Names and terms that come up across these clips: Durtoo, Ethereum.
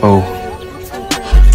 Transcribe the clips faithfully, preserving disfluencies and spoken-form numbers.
Oh,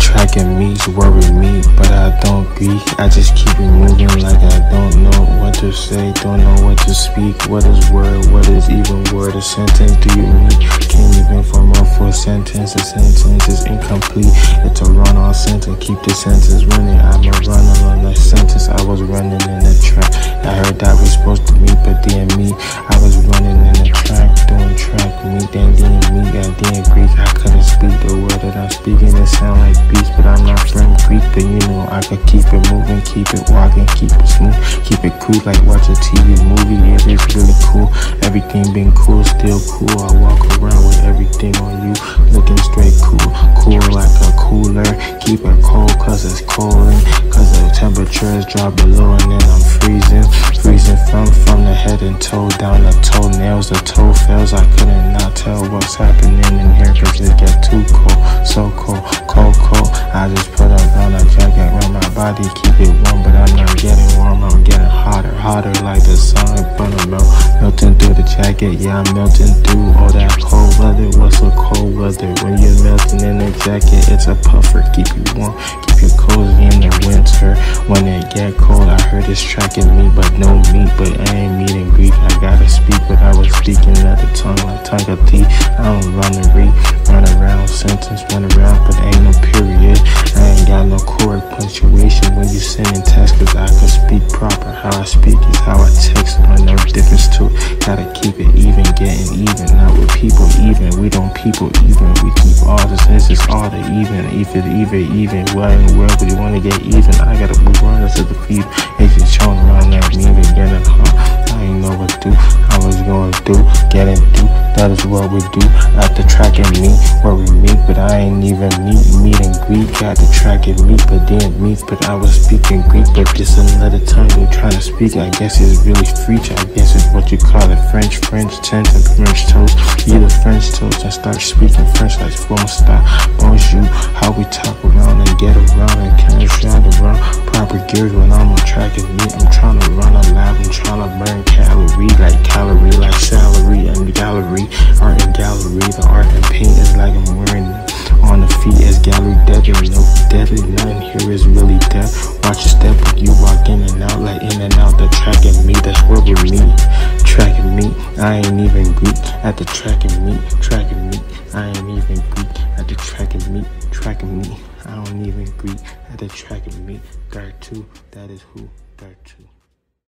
tracking me's worry me, but I don't be. I just keep it moving like I don't know what to say, don't know what to speak. What is word? What is even word? A sentence? Do you mean? Can't even form a full sentence. A sentence is incomplete. It's a run-on sentence. Keep the sentence running. I'm a runner on that sentence. I was running in a trap. I heard that we're supposed to meet, but then me, I was running in a trap, doing track meet, then then me, I didn't Greek. I couldn't speak the word that I'm speaking. It sound like Greek, but I'm not from Greek. But you know I could keep it moving, keep it walking, keep it smooth, keep it cool like watch a T V movie. It is really cool. Everything been cool, still cool. I walk around with everything on you, looking straight cool, cool like a cooler. Keep it cold, cause it's cold, cause the temperatures drop below, and then I'm freezing, freezing from from the head and toe down the toenails, the toe fails. I couldn't not tell what's happening in here, cause it get too cold, so cold, cold, cold. I just put up on a jacket around my body, keep it warm, but I'm not getting warm, I'm getting hotter, hotter like the sun in front of me, melting through the jacket. Yeah, I'm melting through all that cold weather. What's a cold weather? When you're melting in a jacket, it's a puffer, keep you warm, keep you cozy in the winter. When it get cold, I heard it's tracking me, but no meat, but I ain't meeting Greek. I gotta speak, but I was speaking at the tongue like Tiger T. I don't run and read, run around, sentence, run around, but ain't no period. I ain't got no chord punctuation when you sending text, cause I can speak proper. How I speak is how I text, I know difference too. Gotta keep it even, getting even, not with people even. We don't people even, we keep all the senses, all the even. If it even, even, why in the world would you wanna get even? I gotta move on to the feet, it's just showing around that me again. I ain't know what to do, I was going through, getting through, that is what we do. At the track and meet, where we meet, but I ain't even meet, meet and greet. Got the track and meet, but didn't meet, but I was speaking Greek. But this another time you trying to speak, I guess it's really French, I guess it's what you call it, French, French tense and French toast. You the French toast, I start speaking French like phone style, bonjour, how we talk around and get around and kind of sound around proper gears when I'm on track and meet. I'm trying to run alive, I'm trying to burn calorie like calorie, like salary and gallery, art and gallery. The art and paint is like I'm wearing on the feet as gallery death. There is no deadly, nothing here is really death. Watch your step when you walk in and out, like in and out. The track and meet, that's where we meet. Track and meet, I ain't even Greek. At the track and meet, track and meet, I ain't even Greek. At the track and meet, track and meet, I don't even Greek. At the track and meet, Durtoo, that is who, Durtoo.